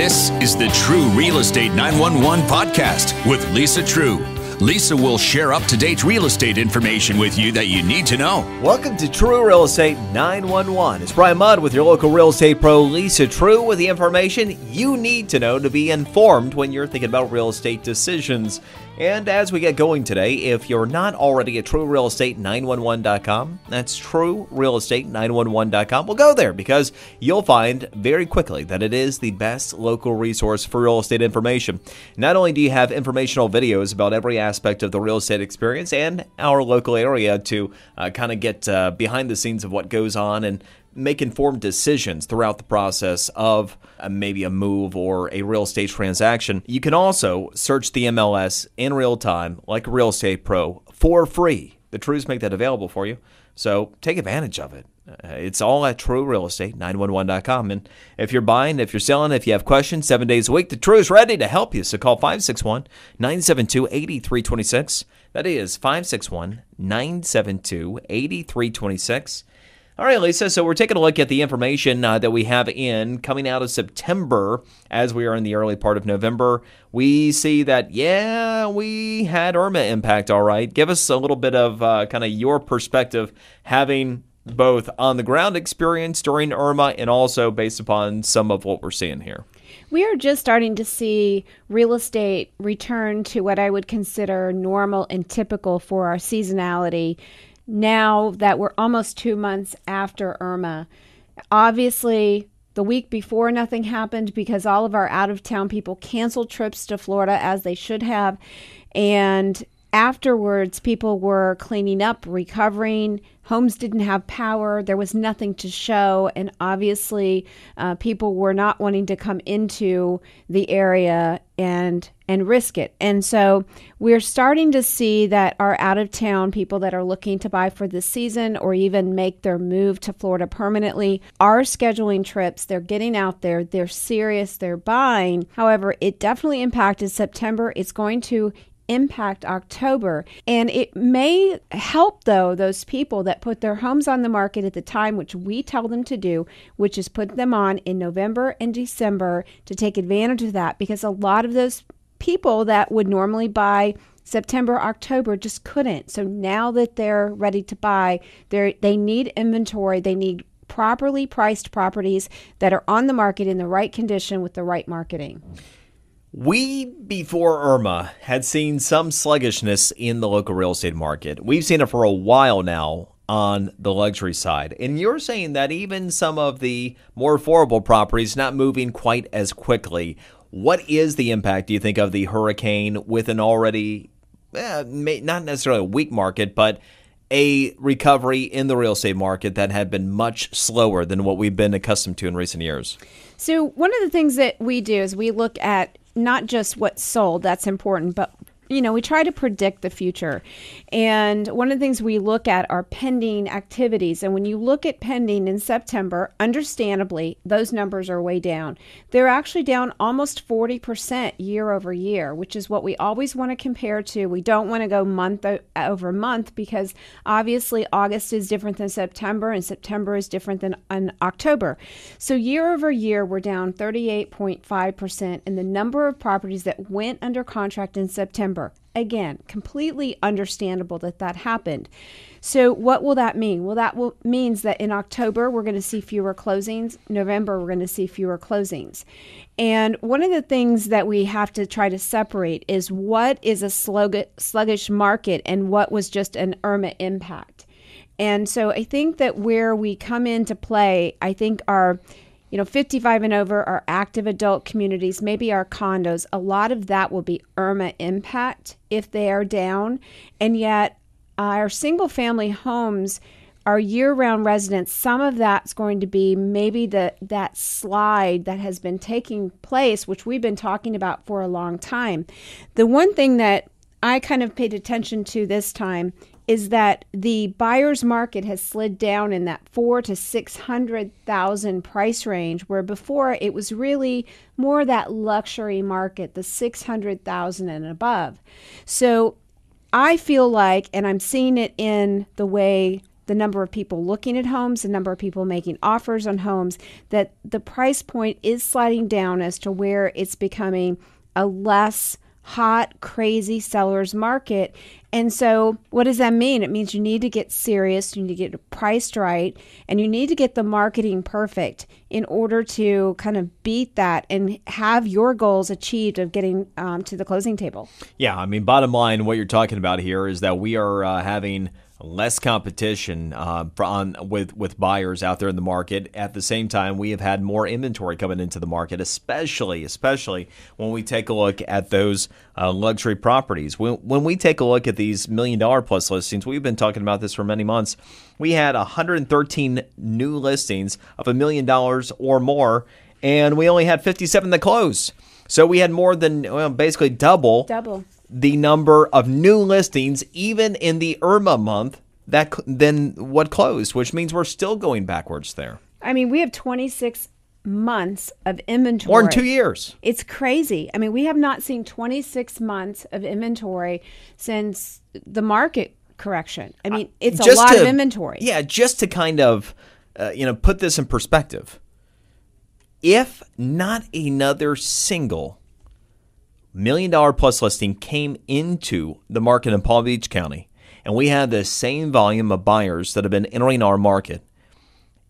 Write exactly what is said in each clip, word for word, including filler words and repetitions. This is the Treu Real Estate nine one one podcast with Lisa Treu. Lisa will share up-to-date real estate information with you that you need to know. Welcome to Treu Real Estate nine one one. It's Brian Mudd with your local real estate pro, Lisa Treu, with the information you need to know to be informed when you're thinking about real estate decisions. And as we get going today, if you're not already at Treu Real Estate nine one one dot com, that's Treu Real Estate nine one one dot com, well, go there because you'll find very quickly that it is the best local resource for real estate information. Not only do you have informational videos about every aspect of the real estate experience and our local area to uh, kind of get uh, behind the scenes of what goes on and make informed decisions throughout the process of uh, maybe a move or a real estate transaction. You can also search the M L S in real time like a real estate pro for free. The Treus make that available for you, so take advantage of it. Uh, it's all at Treu Real Estate nine one one dot com. And if you're buying, if you're selling, if you have questions, seven days a week, the Treu is ready to help you. So call five six one, nine seven two, eight three two six. That is five six one, nine seven two, eight three two six. All right, Lisa, so we're taking a look at the information uh, that we have in coming out of September as we are in the early part of November. We see that, yeah, we had Irma impact, all right. Give us a little bit of uh, kind of your perspective, having both on-the-ground experience during Irma and also based upon some of what we're seeing here. We are just starting to see real estate return to what I would consider normal and typical for our seasonality. Now that we're almost two months after Irma, obviously the week before nothing happened because all of our out-of-town people canceled trips to Florida as they should have. And afterwards, people were cleaning up, recovering. Homes didn't have power. There was nothing to show. And obviously, uh, people were not wanting to come into the area and and risk it. And so we're starting to see that our out-of-town people that are looking to buy for this season or even make their move to Florida permanently are scheduling trips. They're getting out there. They're serious. They're buying. However, it definitely impacted September. It's going to impact October. And it may help, though, those people that put their homes on the market at the time, which we tell them to do, which is put them on in November and December, to take advantage of that, because a lot of those people that would normally buy September, October just couldn't. So now that they're ready to buy, they they need inventory. They need properly priced properties that are on the market in the right condition with the right marketing. We, before Irma, had seen some sluggishness in the local real estate market. We've seen it for a while now on the luxury side. And you're saying that even some of the more affordable properties not moving quite as quickly. What is the impact, do you think, of the hurricane with an already, eh, not necessarily a weak market, but a recovery in the real estate market that had been much slower than what we've been accustomed to in recent years? So one of the things that we do is we look at not just what's sold, that's important, but, you know, we try to predict the future. And one of the things we look at are pending activities. And when you look at pending in September, understandably, those numbers are way down. They're actually down almost forty percent year over year, which is what we always want to compare to. We don't want to go month over month because obviously August is different than September and September is different than October. So year over year, we're down thirty-eight point five percent in the number of properties that went under contract in September. Again, completely understandable that that happened. So what will that mean? Well, that will, means that in October, we're going to see fewer closings. November, we're going to see fewer closings. And one of the things that we have to try to separate is what is a slug, sluggish market and what was just an Irma impact. And so I think that where we come into play, I think our You know, fifty-five and over, our active adult communities, maybe our condos, a lot of that will be Irma impact if they are down. And yet uh, our single family homes, our year-round residents, some of that's going to be maybe the that slide that has been taking place, which we've been talking about for a long time. The one thing that I kind of paid attention to this time is that the buyer's market has slid down in that four to six hundred thousand price range, where before it was really more that luxury market, the six hundred thousand and above. So I feel like, and I'm seeing it in the way the number of people looking at homes, the number of people making offers on homes, that the price point is sliding down as to where it's becoming a less hot, crazy seller's market. And so what does that mean? It means you need to get serious, you need to get it priced right, and you need to get the marketing perfect in order to kind of beat that and have your goals achieved of getting um, to the closing table. Yeah, I mean, bottom line, what you're talking about here is that we are uh, having less competition uh, on, with, with buyers out there in the market. At the same time, we have had more inventory coming into the market, especially especially when we take a look at those uh, luxury properties. When, when we take a look at these million dollar plus listings, we've been talking about this for many months. We had one hundred thirteen new listings of a million dollars or more, and we only had fifty-seven that closed. So we had more than, well, basically double. Double. the number of new listings, even in the Irma month, that than what closed, which means we're still going backwards there. I mean, we have twenty-six months of inventory. More than two years. It's crazy. I mean, we have not seen twenty-six months of inventory since the market correction. I mean, it's uh, a lot to, of inventory. Yeah, just to kind of, uh, you know, put this in perspective. If not another single million dollar plus listing came into the market in Palm Beach County, and we had the same volume of buyers that have been entering our market,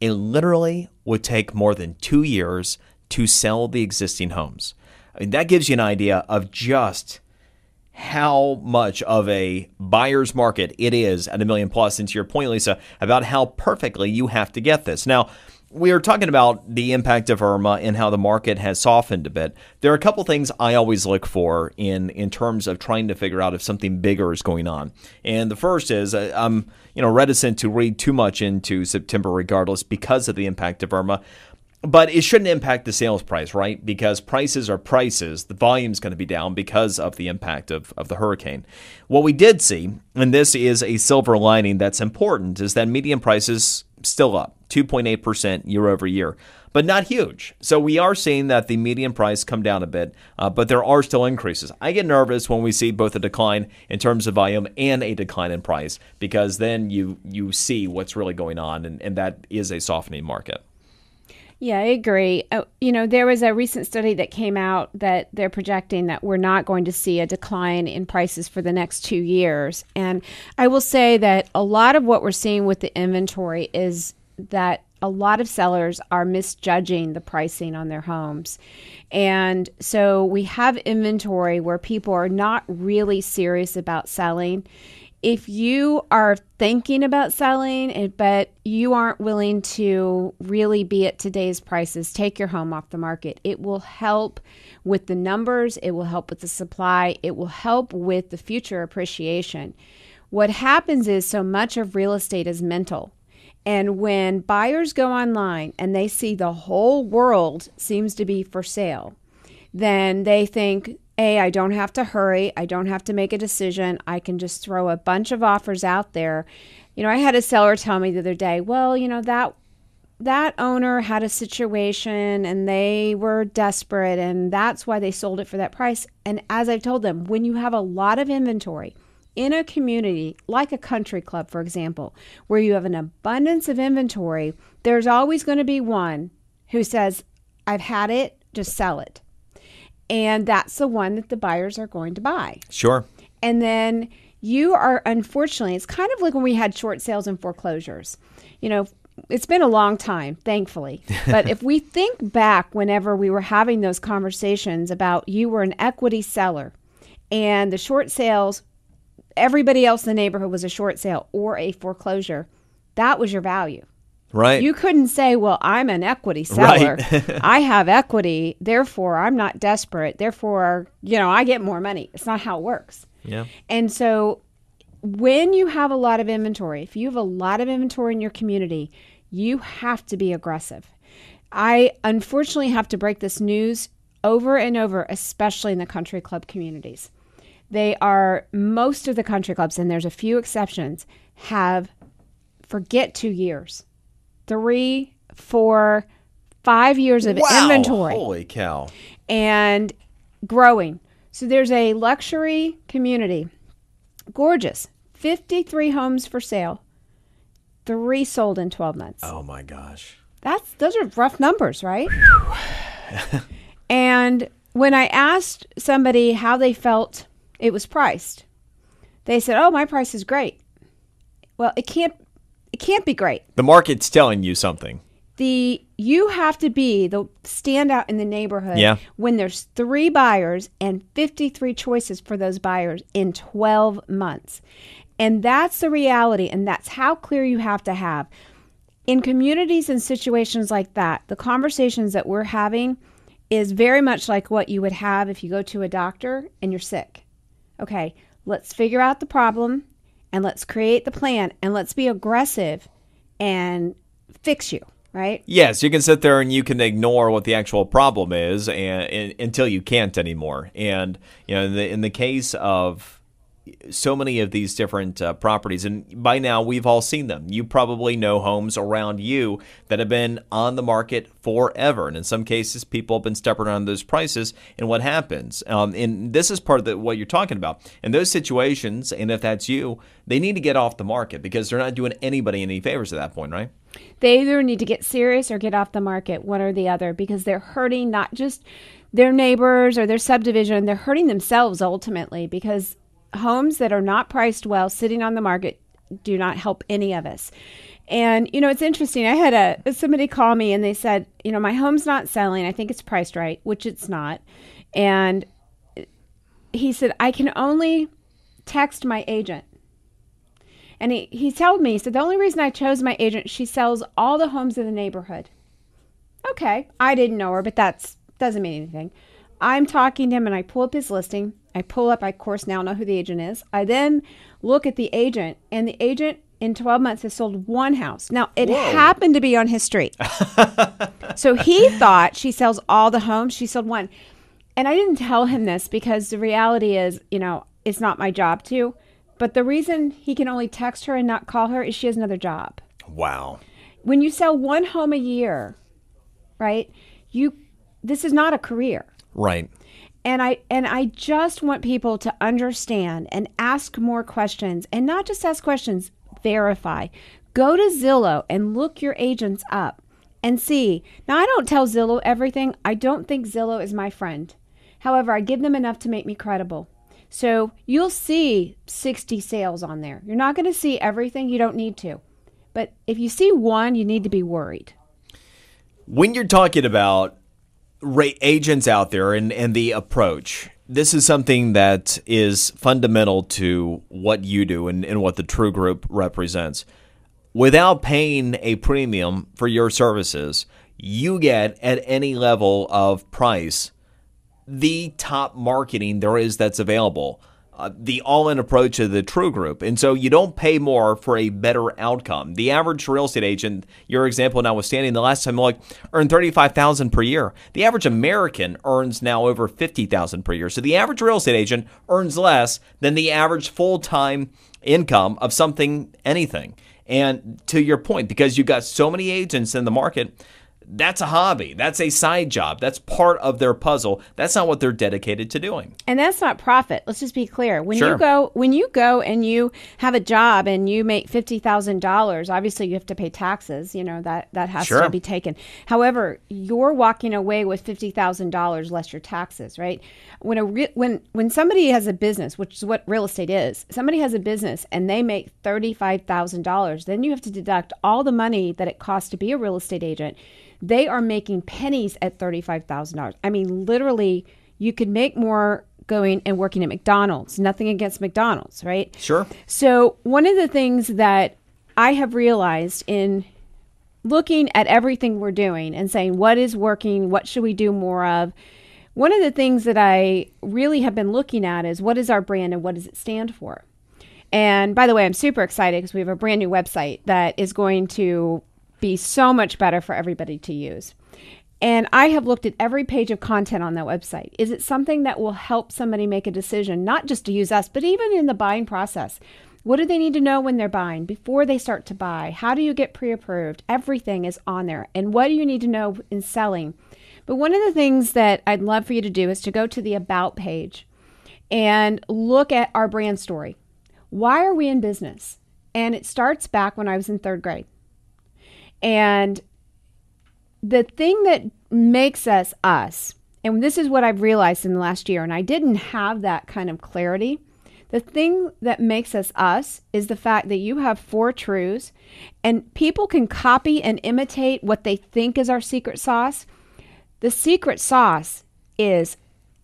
it literally would take more than two years to sell the existing homes. I mean, that gives you an idea of just how much of a buyer's market it is at a million plus. And to your point, Lisa, about how perfectly you have to get this. Now, we are talking about the impact of Irma and how the market has softened a bit. There are a couple things I always look for in, in terms of trying to figure out if something bigger is going on. And the first is uh, I'm you know reticent to read too much into September regardless because of the impact of Irma. But it shouldn't impact the sales price, right? Because prices are prices. The volume's going to be down because of the impact of, of the hurricane. What we did see, and this is a silver lining that's important, is that median prices still up two point eight percent year over year, but not huge. So we are seeing that the median price come down a bit, uh, but there are still increases. I get nervous when we see both a decline in terms of volume and a decline in price, because then you you see what's really going on, and, and that is a softening market. Yeah, I agree. Uh, you know, there was a recent study that came out that they're projecting that we're not going to see a decline in prices for the next two years. And I will say that a lot of what we're seeing with the inventory is that a lot of sellers are misjudging the pricing on their homes. And so we have inventory where people are not really serious about selling. If you are thinking about selling, but you aren't willing to really be at today's prices, take your home off the market. It will help with the numbers. It will help with the supply. It will help with the future appreciation. What happens is so much of real estate is mental. And when buyers go online and they see the whole world seems to be for sale, then they think, A, I don't have to hurry. I don't have to make a decision. I can just throw a bunch of offers out there. You know, I had a seller tell me the other day, well, you know, that that owner had a situation and they were desperate and that's why they sold it for that price. And as I've told them, when you have a lot of inventory in a community, like a country club, for example, where you have an abundance of inventory, there's always going to be one who says, I've had it, just sell it. And that's the one that the buyers are going to buy. Sure. And then you are, unfortunately, it's kind of like when we had short sales and foreclosures. You know, it's been a long time, thankfully. But if we think back whenever we were having those conversations about you were an equity seller and the short sales, everybody else in the neighborhood was a short sale or a foreclosure, that was your value. Right. You couldn't say, well, I'm an equity seller. Right. I have equity. Therefore, I'm not desperate. Therefore, you know, I get more money. It's not how it works. Yeah. And so when you have a lot of inventory, if you have a lot of inventory in your community, you have to be aggressive. I unfortunately have to break this news over and over, especially in the country club communities. They are, most of the country clubs, and there's a few exceptions, have forget two years. Three, four, five years of wow, inventory. Holy cow. And growing. So there's a luxury community. Gorgeous. fifty-three homes for sale. three sold in twelve months. Oh my gosh. That's those are rough numbers, right? And when I asked somebody how they felt it was priced, they said, "Oh, my price is great." Well, it can't it can't be great. The market's telling you something. The you have to be the standout in the neighborhood yeah. when there's three buyers and fifty-three choices for those buyers in twelve months. And that's the reality, and that's how clear you have to have. In communities and situations like that, the conversations that we're having is very much like what you would have if you go to a doctor and you're sick. Okay, let's figure out the problem, and let's create the plan, and let's be aggressive and fix you. Right? Yes, you can sit there and you can ignore what the actual problem is and, and, until you can't anymore. And you know, in the, in the case of so many of these different uh, properties, and by now we've all seen them. You probably know homes around you that have been on the market forever. And in some cases, people have been stepping on those prices. And what happens? Um, and this is part of the, what you're talking about. In those situations, and if that's you, they need to get off the market because they're not doing anybody any favors at that point, right? They either need to get serious or get off the market, one or the other, because they're hurting not just their neighbors or their subdivision. They're hurting themselves ultimately because homes that are not priced well sitting on the market do not help any of us. And, you know, it's interesting. I had a somebody call me and they said, you know, my home's not selling. I think it's priced right, which it's not. And he said, I can only text my agent. And he, he told me, he said, the only reason I chose my agent, she sells all the homes in the neighborhood. Okay, I didn't know her, but that doesn't mean anything. I'm talking to him and I pull up his listing. I pull up, I of course now know who the agent is. I then look at the agent, and the agent in twelve months has sold one house. Now, it Whoa. happened to be on his street. So he thought she sells all the homes, she sold one. And I didn't tell him this because the reality is, you know, it's not my job to. But the reason he can only text her and not call her is she has another job. Wow. When you sell one home a year, right, you this is not a career. Right. And I and I just want people to understand and ask more questions, and not just ask questions, verify. Go to Zillow and look your agents up and see. Now, I don't tell Zillow everything. I don't think Zillow is my friend. However, I give them enough to make me credible. So you'll see sixty sales on there. You're not going to see everything. You don't need to. But if you see one, you need to be worried. When you're talking about agents out there and, and the approach, this is something that is fundamental to what you do and, and what the Treu Group represents. Without paying a premium for your services, you get at any level of price the top marketing there is that's available, uh, the all-in approach of the Treu Group. And so you don't pay more for a better outcome. The average real estate agent, your example notwithstanding, the last time I looked, earned thirty-five thousand dollars per year. The average American earns now over fifty thousand dollars per year. So the average real estate agent earns less than the average full-time income of something, anything. And to your point, because you've got so many agents in the market, that's a hobby. That's a side job. That's part of their puzzle. That's not what they're dedicated to doing. And that's not profit. Let's just be clear. When Sure. you go when you go and you have a job and you make fifty thousand dollars, obviously you have to pay taxes. You know, that, that has Sure. to be taken. However, you're walking away with fifty thousand dollars less your taxes, right? When a re- when when somebody has a business, which is what real estate is, somebody has a business and they make thirty-five thousand dollars, then you have to deduct all the money that it costs to be a real estate agent. They are making pennies at thirty-five thousand dollars. I mean, literally, you could make more going and working at McDonald's. Nothing against McDonald's, right? Sure. So one of the things that I have realized in looking at everything we're doing and saying, what is working? What should we do more of? One of the things that I really have been looking at is what is our brand and what does it stand for? And by the way, I'm super excited because we have a brand new website that is going to be so much better for everybody to use. And I have looked at every page of content on that website. Is it something that will help somebody make a decision, not just to use us, but even in the buying process? What do they need to know when they're buying, before they start to buy? How do you get pre-approved? Everything is on there. And what do you need to know in selling? But one of the things that I'd love for you to do is to go to the About page and look at our brand story. Why are we in business? And it starts back when I was in third grade. And the thing that makes us us, and this is what I've realized in the last year, and I didn't have that kind of clarity. The thing that makes us us is the fact that you have four truths, and people can copy and imitate what they think is our secret sauce. The secret sauce is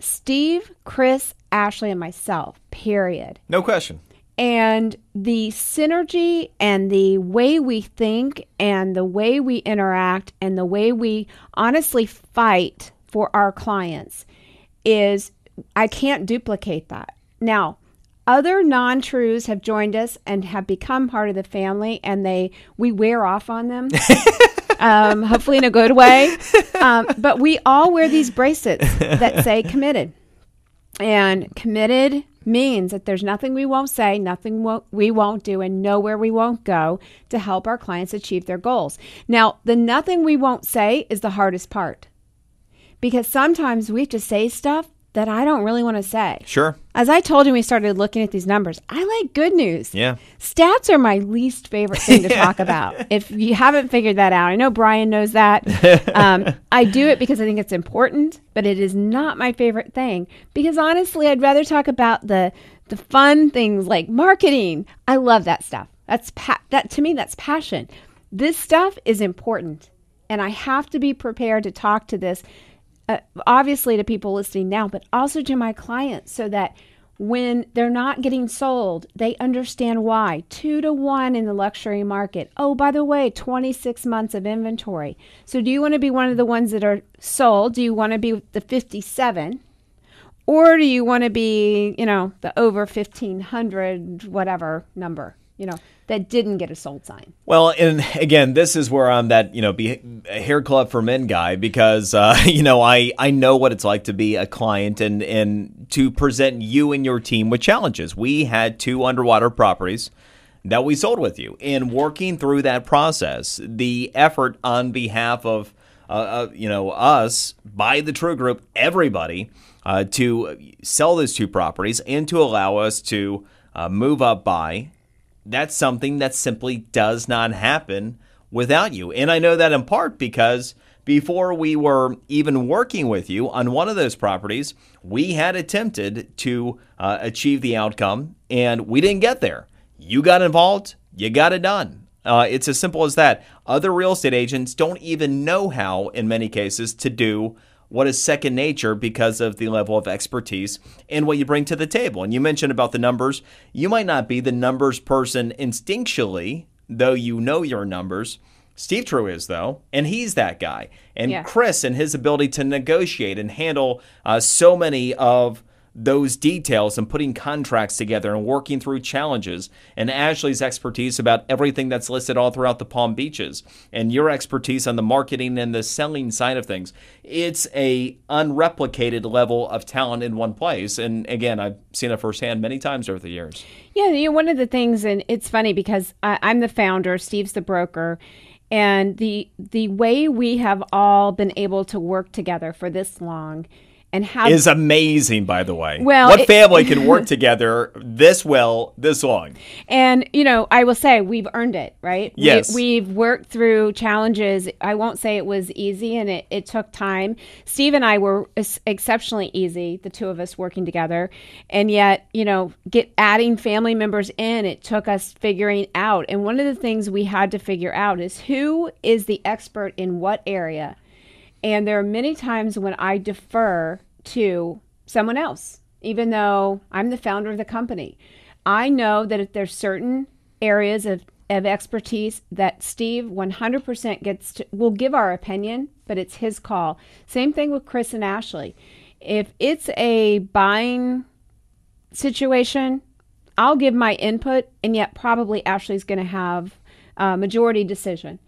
Steve, Chris, Ashley, and myself, period. No question. And the synergy and the way we think and the way we interact and the way we honestly fight for our clients is, I can't duplicate that. Now, other non-trues have joined us and have become part of the family, and they we wear off on them, um, hopefully in a good way. Um, but we all wear these bracelets that say committed. And committed means that there's nothing we won't say, nothing won't, we won't do, and nowhere we won't go to help our clients achieve their goals. Now, the nothing we won't say is the hardest part, because sometimes we have to say stuff that I don't really want to say. Sure. As I told you, we started looking at these numbers. I like good news. Yeah. Stats are my least favorite thing to talk about. If you haven't figured that out, I know Brian knows that. Um, I do it because I think it's important, but it is not my favorite thing, because honestly, I'd rather talk about the the fun things like marketing. I love that stuff. That's pa- that to me, that's passion. This stuff is important, and I have to be prepared to talk to this. Uh, obviously to people listening now, but also to my clients, so that when they're not getting sold, they understand why. Two to one in the luxury market. Oh, by the way, twenty-six months of inventory. So do you want to be one of the ones that are sold? Do you want to be the fifty-seven? Or do you want to be, you know, the over fifteen hundred, whatever number, you know, that didn't get a sold sign? Well, and again, this is where I'm that, you know, be a hair club for men guy, because, uh, you know, I, I know what it's like to be a client and, and to present you and your team with challenges. We had two underwater properties that we sold with you, and working through that process, the effort on behalf of, uh, uh, you know, us by the Treu Group, everybody, uh, to sell those two properties and to allow us to uh, move up by. That's something that simply does not happen without you. And I know that in part because before we were even working with you on one of those properties, we had attempted to uh, achieve the outcome, and we didn't get there. You got involved. You got it done. Uh, it's as simple as that. Other real estate agents don't even know how, in many cases, to do what is second nature because of the level of expertise and what you bring to the table. And you mentioned about the numbers. You might not be the numbers person instinctually, though you know your numbers. Steve Treu is, though, and he's that guy. And yeah. Chris and his ability to negotiate and handle uh, so many of those details and putting contracts together and working through challenges, and Ashley's expertise about everything that's listed all throughout the Palm Beaches, and your expertise on the marketing and the selling side of things. It's a unreplicated level of talent in one place. And again, I've seen it firsthand many times over the years. Yeah, you know, one of the things, and it's funny because I, I'm the founder, Steve's the broker, and the the way we have all been able to work together for this long And how is amazing, by the way. Well, what it, family can work together this well, this long? And, you know, I will say we've earned it, right? Yes. We, we've worked through challenges. I won't say it was easy, and it, it took time. Steve and I were exceptionally easy, the two of us working together. And yet, you know, get adding family members in, it took us figuring out. And one of the things we had to figure out is who is the expert in what area. And there are many times when I defer to someone else, even though I'm the founder of the company. I know that if there's certain areas of, of expertise that Steve one hundred percent gets to, we'll give our opinion, but it's his call. Same thing with Chris and Ashley. If it's a buying situation, I'll give my input, and yet probably Ashley's going to have a majority decision.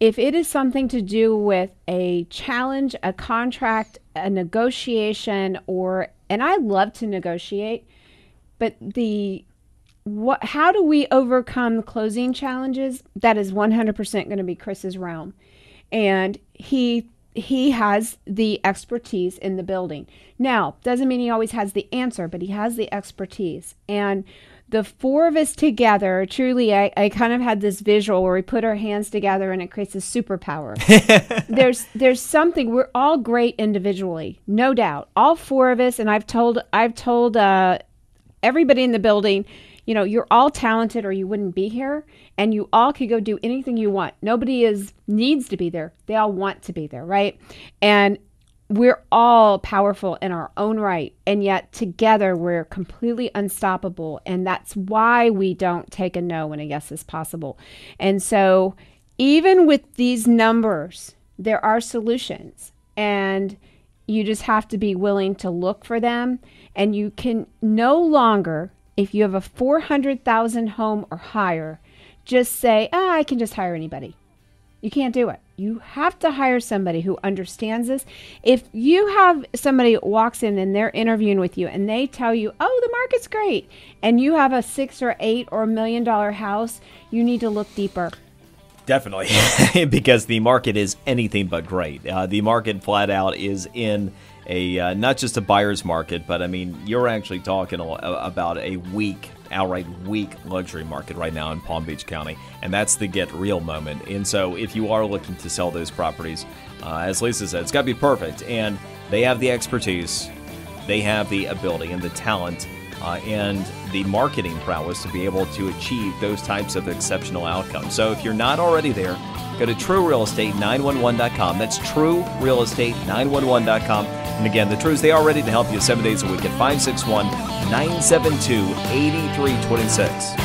If it is something to do with a challenge, a contract, a negotiation, or, and I love to negotiate, but the, what, how do we overcome closing challenges? That is one hundred percent going to be Chris's realm. And he, he has the expertise in the building. Now, doesn't mean he always has the answer, but he has the expertise. And the four of us together, truly, I, I kind of had this visual where we put our hands together and it creates a superpower. there's there's something. We're all great individually, no doubt. All four of us, and I've told I've told uh, everybody in the building, you know, you're all talented or you wouldn't be here, and you all could go do anything you want. Nobody is needs to be there. They all want to be there, right? And we're all powerful in our own right, and yet together we're completely unstoppable, and that's why we don't take a no when a yes is possible. And so even with these numbers, there are solutions, and you just have to be willing to look for them. And you can no longer, if you have a four hundred thousand home or higher, just say, ah, I can just hire anybody. You can't do it. You have to hire somebody who understands this. If you have somebody walks in and they're interviewing with you and they tell you, oh, the market's great, and you have a six or eight or a million dollar house, you need to look deeper. Definitely, because the market is anything but great. Uh, the market flat out is in a uh, not just a buyer's market, but I mean, you're actually talking about a weak outright weak luxury market right now in Palm Beach County, and that's the get real moment. And so if you are looking to sell those properties, uh, as Lisa said, it's got to be perfect, and they have the expertise, they have the ability and the talent uh, and the marketing prowess to be able to achieve those types of exceptional outcomes. So if you're not already there, go to Treu Real Estate nine one one dot com. That's Treu Real Estate nine one one dot com. And again, the Treus, they are ready to help you seven days a week at five six one, nine seven two, eight three two six.